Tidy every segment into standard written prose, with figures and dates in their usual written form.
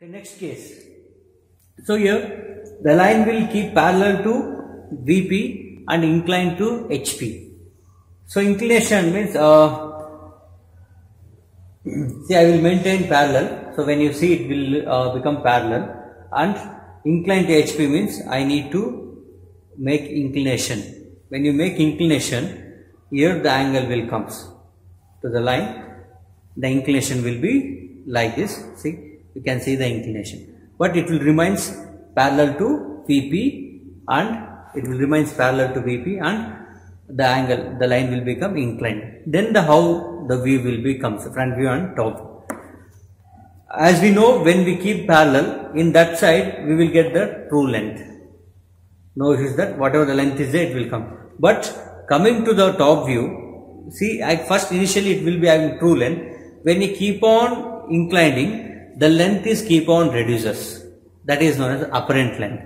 Okay, next case. So here the line will keep parallel to VP and inclined to HP. So inclination means see, I will maintain parallel. So when you see, it will become parallel. And inclined to HP means I need to make inclination. When you make inclination, here the angle will come to the line. The inclination will be like this. See, you can see the inclination, but it will remains parallel to VP, and it will remains parallel to VP, and the angle, the line will become inclined. Then the how the view will be comes, front view and top. As we know, when we keep parallel in that side, we will get the true length. Notice that whatever the length is there, it will come. But coming to the top view, see, at first initially it will be having true length. When you keep on inclining, the length is keep on reduces. That is known as apparent length.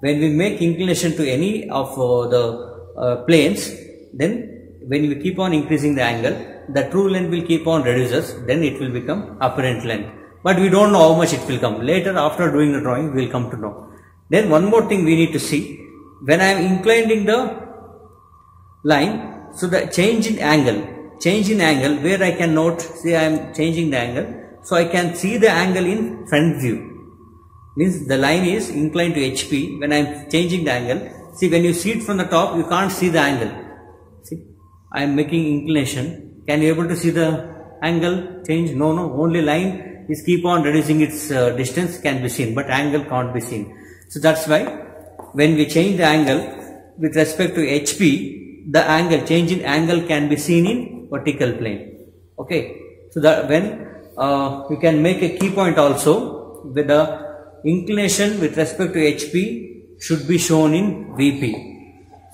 When we make inclination to any of the planes, then when we keep on increasing the angle, the true length will keep on reduces. Then it will become apparent length. But we don't know how much it will come. Later, after doing the drawing, we will come to know. Then one more thing we need to see. When I am inclining the line, so the change in angle where I can note, see I am changing the angle. So I can see the angle in front view. Means the line is inclined to HP. When I am changing the angle, see when you see it from the top, you can't see the angle. See, I am making inclination. Can you able to see the angle change? No, only line is keep on reducing its distance can be seen, but angle can't be seen. So that's why when we change the angle with respect to HP, the angle, change in angle can be seen in vertical plane. Okay. So that when you can make a key point also, with the inclination with respect to HP should be shown in VP.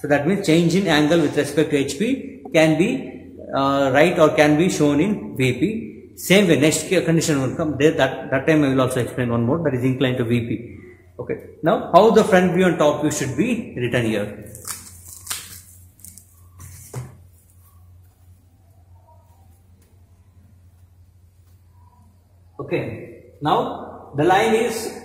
So that means change in angle with respect to HP can be right or can be shown in VP. Same way, next condition will come there. That time I will also explain one more, that is inclined to VP. Okay. Now, how the front view and top view should be written here. Okay. Now, the line is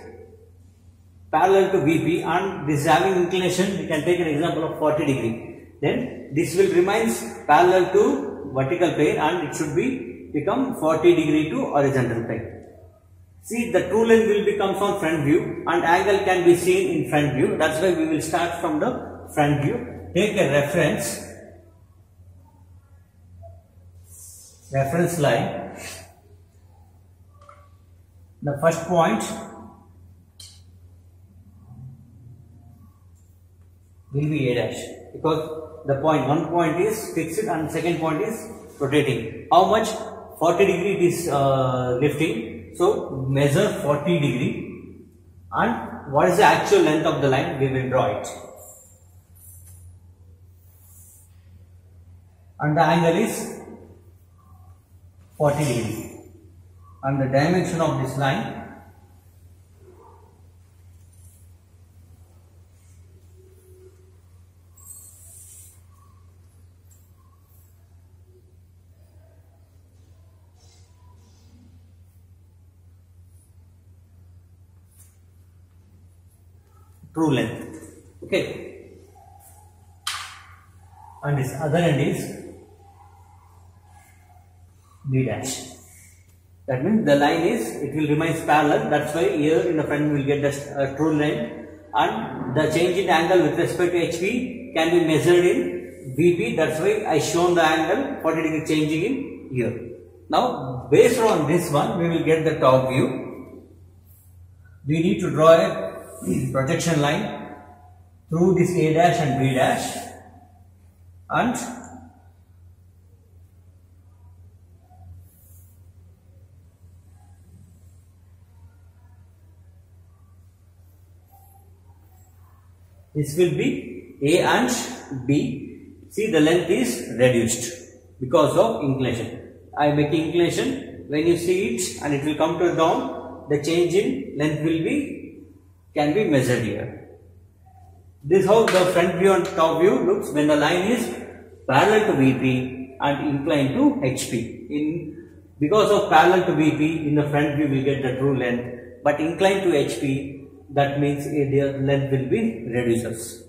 parallel to VP and this is having inclination. We can take an example of 40 degree. Then, this will remains parallel to vertical plane and it should be become 40 degree to horizontal plane. See, the true length will become from front view and angle can be seen in front view. That's why we will start from the front view. Take a reference line. The first point will be A dash, because the point, one point is fixed and second point is rotating. How much? 40 degree it is lifting, so measure 40 degree and what is the actual length of the line, we will draw it. And the angle is 40 degree and the dimension of this line true length. Okay, and this other end is B dash. That means the line is, it will remain parallel. That's why here in the front we will get the true length, and the change in angle with respect to HP can be measured in VP. That's why I shown the angle 40 degree changing in here. Now based on this one, we will get the top view. We need to draw a projection line through this A dash and B dash, and this will be A and B. See, the length is reduced because of inclination. I make inclination, when you see it and it will come to down, the change in length will be can be measured here. This is how the front view and top view looks when the line is parallel to VP and inclined to HP. Because of parallel to VP, in the front view we get the true length. but inclined to HP, that means their length will be reduces.